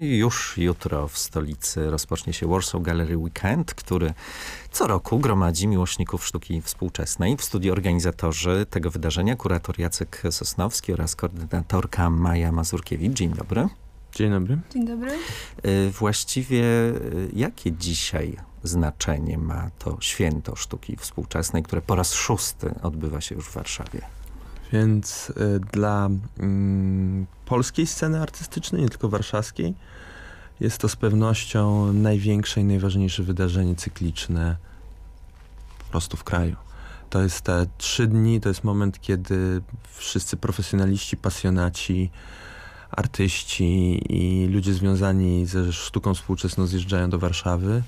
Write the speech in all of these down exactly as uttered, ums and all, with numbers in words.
Już jutro w stolicy rozpocznie się Warsaw Gallery Weekend, który co roku gromadzi miłośników sztuki współczesnej. W studiu organizatorzy tego wydarzenia kurator Jacek Sosnowski oraz koordynatorka Maja Mazurkiewicz. Dzień dobry. Dzień dobry. Dzień dobry. Właściwie jakie dzisiaj znaczenie ma to święto sztuki współczesnej, które po raz szósty odbywa się już w Warszawie? Więc y, dla y, polskiej sceny artystycznej, nie tylko warszawskiej, jest to z pewnością największe i najważniejsze wydarzenie cykliczne po prostu w kraju. To jest te trzy dni, to jest moment, kiedy wszyscy profesjonaliści, pasjonaci, artyści i ludzie związani ze sztuką współczesną zjeżdżają do Warszawy,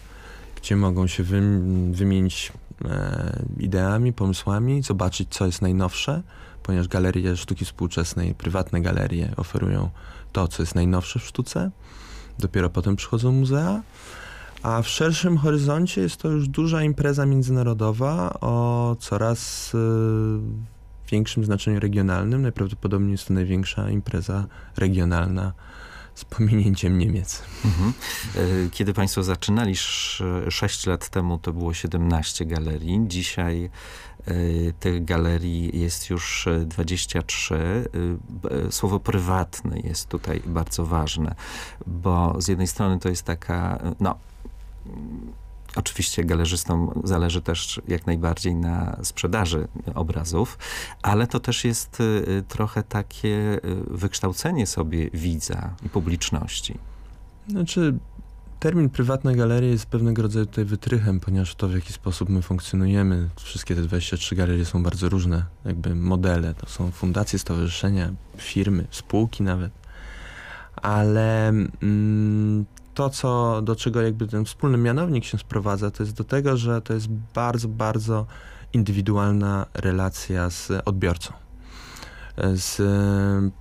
gdzie mogą się wymienić e, ideami, pomysłami, zobaczyć, co jest najnowsze, ponieważ galerie sztuki współczesnej, prywatne galerie oferują to, co jest najnowsze w sztuce. Dopiero potem przychodzą muzea, a w szerszym horyzoncie jest to już duża impreza międzynarodowa o coraz y, większym znaczeniu regionalnym. Najprawdopodobniej jest to największa impreza regionalna z pominięciem Niemiec. Mhm. Kiedy państwo zaczynali sześć lat temu, to było siedemnaście galerii. Dzisiaj y, tych galerii jest już dwadzieścia trzy. Słowo prywatny jest tutaj bardzo ważne, bo z jednej strony to jest taka, no, oczywiście galerzystom zależy też jak najbardziej na sprzedaży obrazów, ale to też jest trochę takie wykształcenie sobie widza i publiczności. Znaczy, termin prywatna galeria jest pewnego rodzaju tutaj wytrychem, ponieważ to, w jaki sposób my funkcjonujemy, wszystkie te dwadzieścia trzy galerie są bardzo różne, jakby modele. To są fundacje, stowarzyszenia, firmy, spółki nawet, ale mm, to, co, do czego jakby ten wspólny mianownik się sprowadza, to jest do tego, że to jest bardzo, bardzo indywidualna relacja z odbiorcą. Z,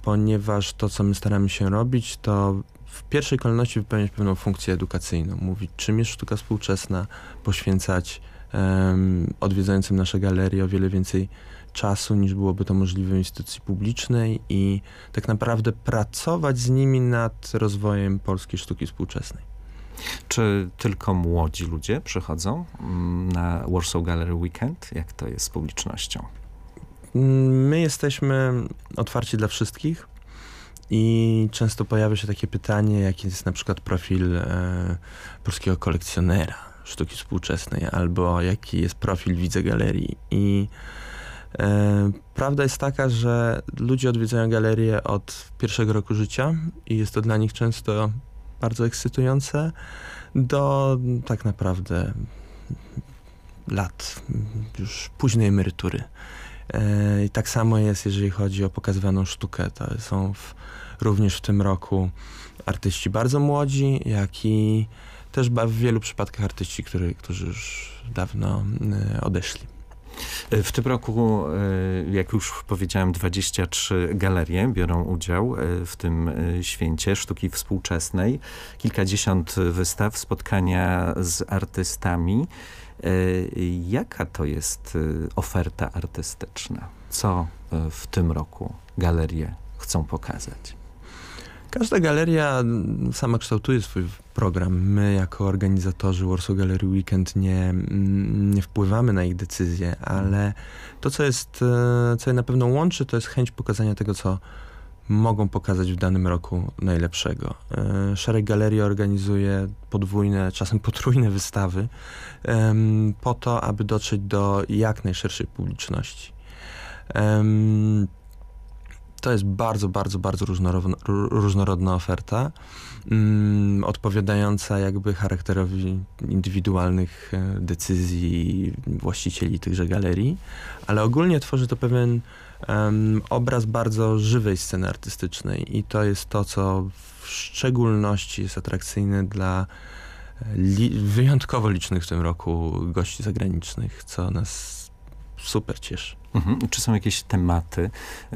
ponieważ to, co my staramy się robić, to w pierwszej kolejności wypełniać pewną funkcję edukacyjną, mówić, czym jest sztuka współczesna, poświęcać um, odwiedzającym nasze galerie o wiele więcej czasu, niż byłoby to możliwe w instytucji publicznej i tak naprawdę pracować z nimi nad rozwojem polskiej sztuki współczesnej. Czy tylko młodzi ludzie przychodzą na Warsaw Gallery Weekend? Jak to jest z publicznością? My jesteśmy otwarci dla wszystkich i często pojawia się takie pytanie, jaki jest na przykład profil e, polskiego kolekcjonera sztuki współczesnej albo jaki jest profil widza galerii. I prawda jest taka, że ludzie odwiedzają galerię od pierwszego roku życia i jest to dla nich często bardzo ekscytujące do tak naprawdę lat już późnej emerytury. I tak samo jest, jeżeli chodzi o pokazywaną sztukę. To są w, również w tym roku artyści bardzo młodzi, jak i też w wielu przypadkach artyści, który, którzy już dawno odeszli. W tym roku, jak już powiedziałem, dwadzieścia trzy galerie biorą udział w tym święcie sztuki współczesnej. Kilkadziesiąt wystaw, spotkania z artystami. Jaka to jest oferta artystyczna? Co w tym roku galerie chcą pokazać? Każda galeria sama kształtuje swój program. My jako organizatorzy Warsaw Gallery Weekend nie, nie wpływamy na ich decyzje, ale to, co jest, co je na pewno łączy, to jest chęć pokazania tego, co mogą pokazać w danym roku najlepszego. Szereg galerii organizuje podwójne, czasem potrójne wystawy po to, aby dotrzeć do jak najszerszej publiczności. To jest bardzo, bardzo, bardzo różnorodna, różnorodna oferta, mm, odpowiadająca jakby charakterowi indywidualnych decyzji właścicieli tychże galerii, ale ogólnie tworzy to pewien um, obraz bardzo żywej sceny artystycznej i to jest to, co w szczególności jest atrakcyjne dla li- wyjątkowo licznych w tym roku gości zagranicznych, co nas super cieszy. Mhm. Czy są jakieś tematy,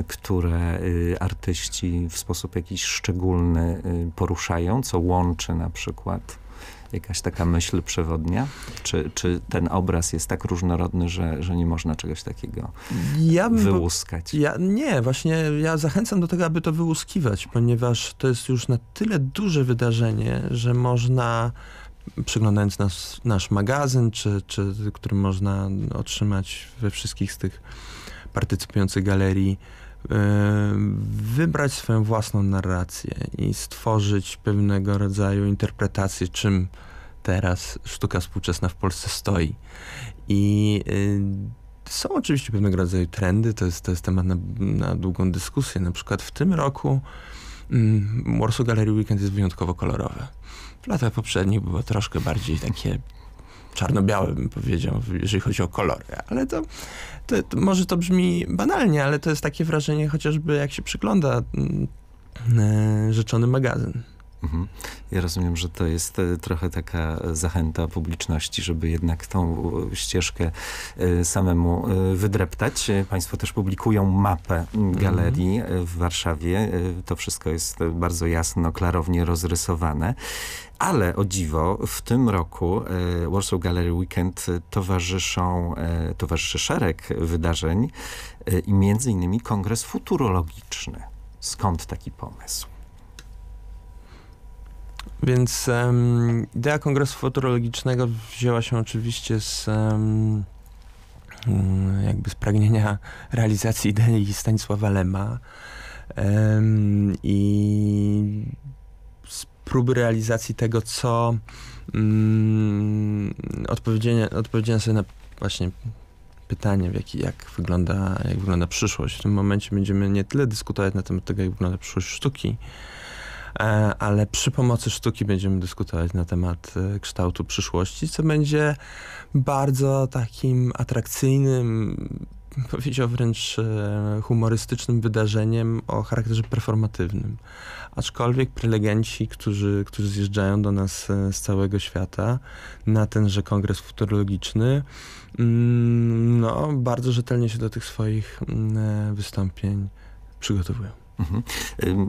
które y, artyści w sposób jakiś szczególny y, poruszają, co łączy na przykład jakaś taka myśl przewodnia? Czy, czy ten obraz jest tak różnorodny, że, że nie można czegoś takiego ja bym, wyłuskać? Ja, nie, właśnie ja zachęcam do tego, aby to wyłuskiwać, ponieważ to jest już na tyle duże wydarzenie, że można, przeglądając nas, nasz magazyn, czy, czy, który można otrzymać we wszystkich z tych partycypujących galerii, wybrać swoją własną narrację i stworzyć pewnego rodzaju interpretację, czym teraz sztuka współczesna w Polsce stoi. I są oczywiście pewnego rodzaju trendy, to jest, to jest temat na, na długą dyskusję. Na przykład w tym roku Warsaw Gallery Weekend jest wyjątkowo kolorowe. W latach poprzednich było troszkę bardziej takie czarno-białe, bym powiedział, jeżeli chodzi o kolory, ale to, to, to może to brzmi banalnie, ale to jest takie wrażenie chociażby jak się przygląda yy, rzeczony magazyn. Mhm. Ja rozumiem, że to jest trochę taka zachęta publiczności, żeby jednak tą ścieżkę samemu wydreptać. Państwo też publikują mapę galerii mhm. w Warszawie. To wszystko jest bardzo jasno, klarownie rozrysowane. Ale o dziwo w tym roku Warsaw Gallery Weekend towarzyszą, towarzyszy szereg wydarzeń i między innymi kongres futurologiczny. Skąd taki pomysł? Więc um, idea kongresu futurologicznego wzięła się oczywiście z um, jakby z pragnienia realizacji idei Stanisława Lema um, i z próby realizacji tego, co um, odpowiedzienia, odpowiedzienia sobie na właśnie pytanie, w jaki, jak, wygląda, jak wygląda przyszłość. W tym momencie będziemy nie tyle dyskutować na temat tego, jak wygląda przyszłość sztuki, ale przy pomocy sztuki będziemy dyskutować na temat kształtu przyszłości, co będzie bardzo takim atrakcyjnym, powiedział wręcz humorystycznym wydarzeniem o charakterze performatywnym. Aczkolwiek prelegenci, którzy, którzy zjeżdżają do nas z całego świata na tenże kongres futurologiczny, no, bardzo rzetelnie się do tych swoich wystąpień przygotowują.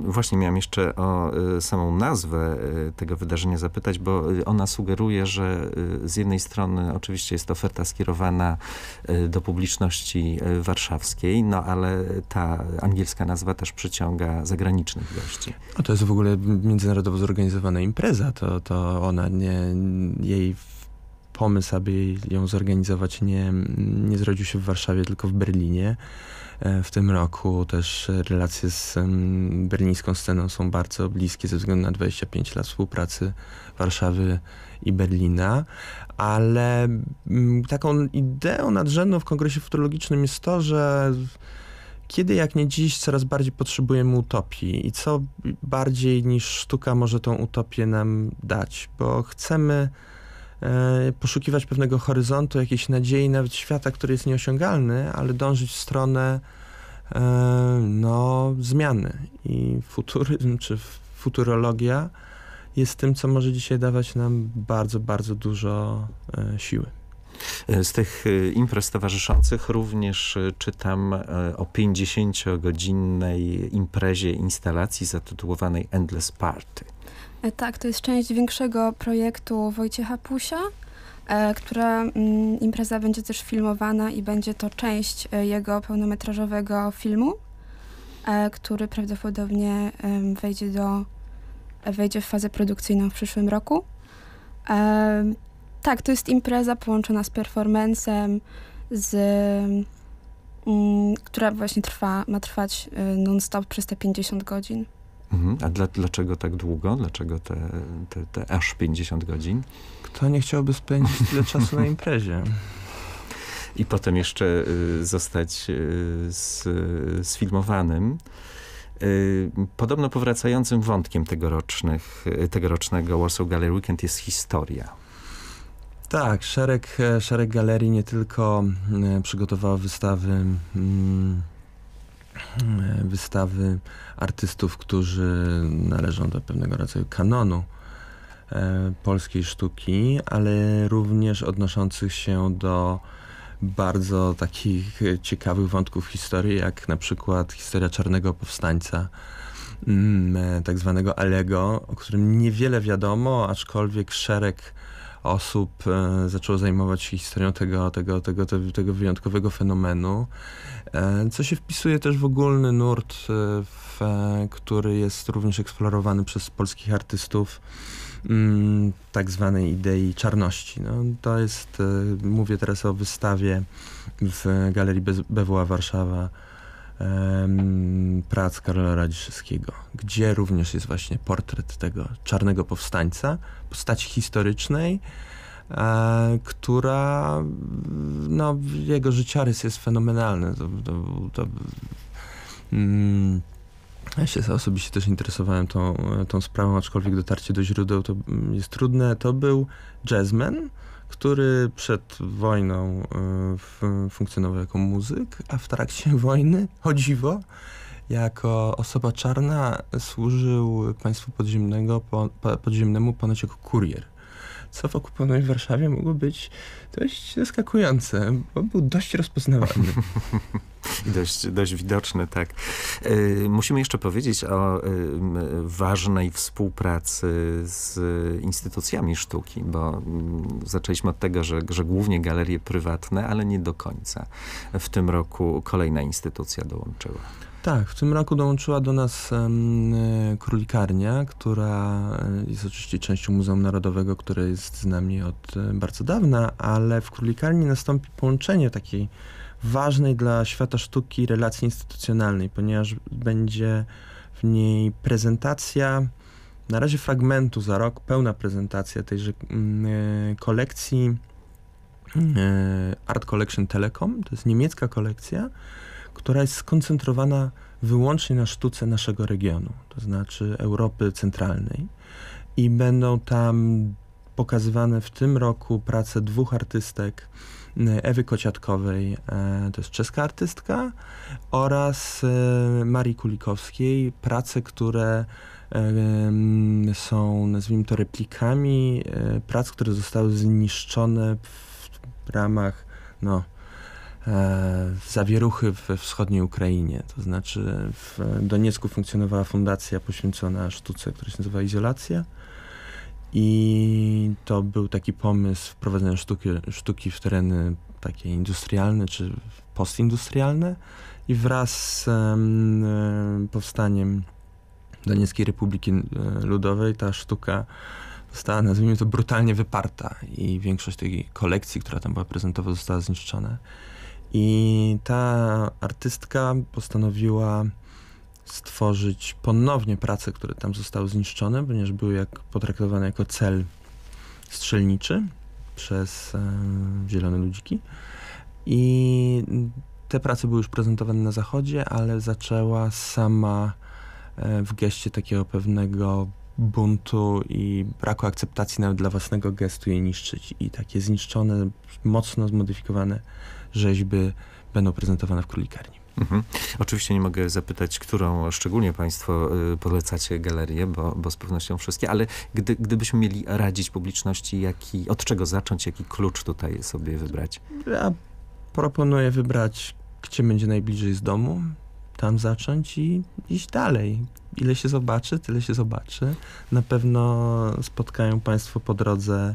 Właśnie miałem jeszcze o samą nazwę tego wydarzenia zapytać, bo ona sugeruje, że z jednej strony oczywiście jest oferta skierowana do publiczności warszawskiej, no ale ta angielska nazwa też przyciąga zagranicznych gości. No to jest w ogóle międzynarodowo zorganizowana impreza, to, to ona nie, jej pomysł, aby ją zorganizować, nie, nie zrodził się w Warszawie, tylko w Berlinie. W tym roku też relacje z berlińską sceną są bardzo bliskie ze względu na dwadzieścia pięć lat współpracy Warszawy i Berlina, ale taką ideą nadrzędną w kongresie futurologicznym jest to, że kiedy jak nie dziś coraz bardziej potrzebujemy utopii i co bardziej niż sztuka może tą utopię nam dać, bo chcemy poszukiwać pewnego horyzontu, jakiejś nadziei, nawet świata, który jest nieosiągalny, ale dążyć w stronę no, zmiany. I futuryzm, czy futurologia jest tym, co może dzisiaj dawać nam bardzo, bardzo dużo siły. Z tych imprez towarzyszących również czytam o pięćdziesięciogodzinnej imprezie instalacji zatytułowanej Endless Party. Tak, to jest część większego projektu Wojciecha Pusia, e, która m, impreza będzie też filmowana i będzie to część jego pełnometrażowego filmu, e, który prawdopodobnie e, wejdzie, do, wejdzie w fazę produkcyjną w przyszłym roku. E, tak, to jest impreza połączona z performancem, z, m, która właśnie trwa, ma trwać non-stop przez te pięćdziesiąt godzin. A dla, dlaczego tak długo? Dlaczego te, te, te aż pięćdziesiąt godzin? Kto nie chciałby spędzić tyle czasu na imprezie? I potem jeszcze zostać z, sfilmowanym. Podobno powracającym wątkiem tegorocznych, tegorocznego Warsaw Gallery Weekend jest historia. Tak, szereg, szereg galerii nie tylko przygotowało wystawy mm, wystawy artystów, którzy należą do pewnego rodzaju kanonu e, polskiej sztuki, ale również odnoszących się do bardzo takich ciekawych wątków historii, jak na przykład historia Czarnego Powstańca, tak zwanego Alego, o którym niewiele wiadomo, aczkolwiek szereg osób zaczęło zajmować się historią tego, tego, tego, tego, tego wyjątkowego fenomenu, co się wpisuje też w ogólny nurt, w, który jest również eksplorowany przez polskich artystów, tak zwanej idei czarności. No, to jest, mówię teraz o wystawie w Galerii B W A Warszawa prac Karola Radziszewskiego, gdzie również jest właśnie portret tego czarnego powstańca, postaci historycznej, e, która, no, jego życiorys jest fenomenalny. To, to, to, mm, ja się osobiście też interesowałem tą, tą sprawą, aczkolwiek dotarcie do źródeł to jest trudne. To był jazzman, który przed wojną y, funkcjonował jako muzyk, a w trakcie wojny, o dziwo, jako osoba czarna służył państwu podziemnego, po, po, podziemnemu ponoć jako kurier, co w okupowanej Warszawie mogło być dość zaskakujące, bo był dość rozpoznawalny. Dość, dość widoczny, tak. Yy, musimy jeszcze powiedzieć o yy, ważnej współpracy z instytucjami sztuki, bo yy, zaczęliśmy od tego, że, że głównie galerie prywatne, ale nie do końca. W tym roku kolejna instytucja dołączyła. Tak, w tym roku dołączyła do nas yy, Królikarnia, która jest oczywiście częścią Muzeum Narodowego, które jest z nami od yy, bardzo dawna, ale w Królikarni nastąpi połączenie takiej ważnej dla świata sztuki relacji instytucjonalnej, ponieważ będzie w niej prezentacja, na razie fragmentu za rok, pełna prezentacja tejże yy, kolekcji yy, Art Collection Telekom, to jest niemiecka kolekcja, która jest skoncentrowana wyłącznie na sztuce naszego regionu, to znaczy Europy Centralnej, i będą tam pokazywane w tym roku prace dwóch artystek, Ewy Kociatkowej, to jest czeska artystka, oraz Marii Kulikowskiej, prace, które są, nazwijmy to, replikami prac, które zostały zniszczone w ramach, no, zawieruchy we wschodniej Ukrainie. To znaczy w Doniecku funkcjonowała fundacja poświęcona sztuce, która się nazywa Izolacja, i to był taki pomysł wprowadzenia sztuki, sztuki w tereny takie industrialne czy postindustrialne, i wraz z um, powstaniem Donieckiej Republiki Ludowej ta sztuka została, nazwijmy to, brutalnie wyparta i większość tej kolekcji, która tam była prezentowana, została zniszczona. I ta artystka postanowiła stworzyć ponownie prace, które tam zostały zniszczone, ponieważ były jak, potraktowane jako cel strzelniczy przez e, zielone ludziki. I te prace były już prezentowane na Zachodzie, ale zaczęła sama e, w geście takiego pewnego buntu i braku akceptacji nawet dla własnego gestu je niszczyć. I takie zniszczone, mocno zmodyfikowane rzeźby będą prezentowane w Królikarni. Mhm. Oczywiście nie mogę zapytać, którą szczególnie państwo polecacie galerię, bo, bo z pewnością wszystkie, ale gdy, gdybyśmy mieli radzić publiczności, jaki, od czego zacząć, jaki klucz tutaj sobie wybrać? Ja proponuję wybrać, gdzie będzie najbliżej z domu, tam zacząć i iść dalej. Ile się zobaczy, tyle się zobaczy. Na pewno spotkają państwo po drodze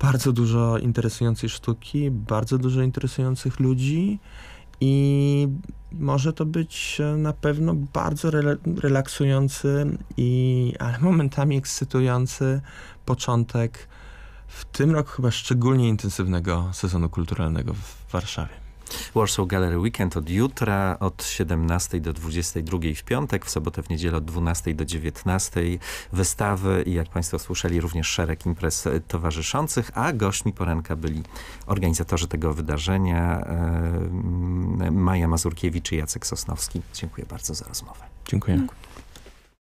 bardzo dużo interesującej sztuki, bardzo dużo interesujących ludzi, i może to być na pewno bardzo relaksujący, i, ale momentami ekscytujący początek w tym roku chyba szczególnie intensywnego sezonu kulturalnego w Warszawie. Warsaw Gallery Weekend od jutra, od siedemnastej do dwudziestej drugiej w piątek, w sobotę, w niedzielę od dwunastej do dziewiętnastej. Wystawy i, jak państwo słyszeli, również szereg imprez towarzyszących, a gośćmi poranka byli organizatorzy tego wydarzenia Maja Mazurkiewicz i Jacek Sosnowski. Dziękuję bardzo za rozmowę. Dziękuję.